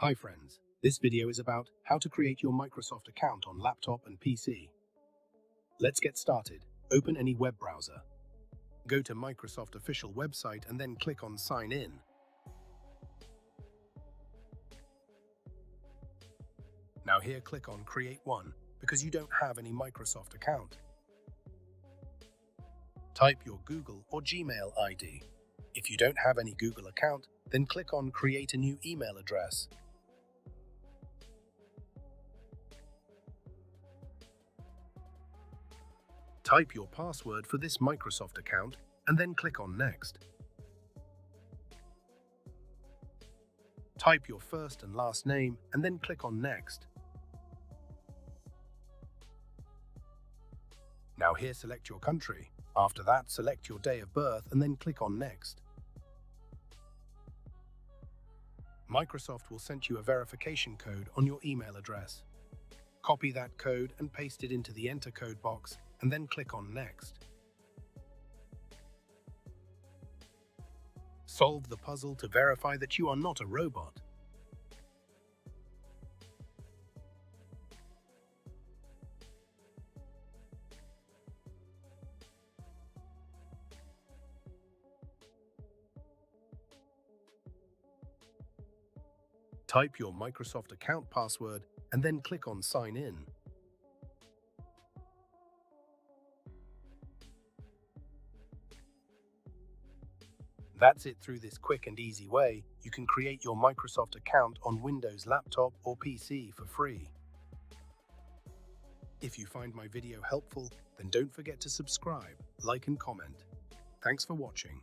Hi friends, this video is about how to create your Microsoft account on laptop and PC. Let's get started. Open any web browser. Go to Microsoft official website and then click on Sign In. Now here click on Create One, because you don't have any Microsoft account. Type your Google or Gmail ID. If you don't have any Google account, then click on Create a new email address. Type your password for this Microsoft account and then click on Next. Type your first and last name and then click on Next. Now here select your country. After that, select your day of birth and then click on Next. Microsoft will send you a verification code on your email address. Copy that code and paste it into the Enter Code box and then click on Next. Solve the puzzle to verify that you are not a robot. Type your Microsoft account password and then click on Sign In. That's it. Through this quick and easy way, you can create your Microsoft account on Windows laptop or PC for free. If you find my video helpful, then don't forget to subscribe, like and comment. Thanks for watching.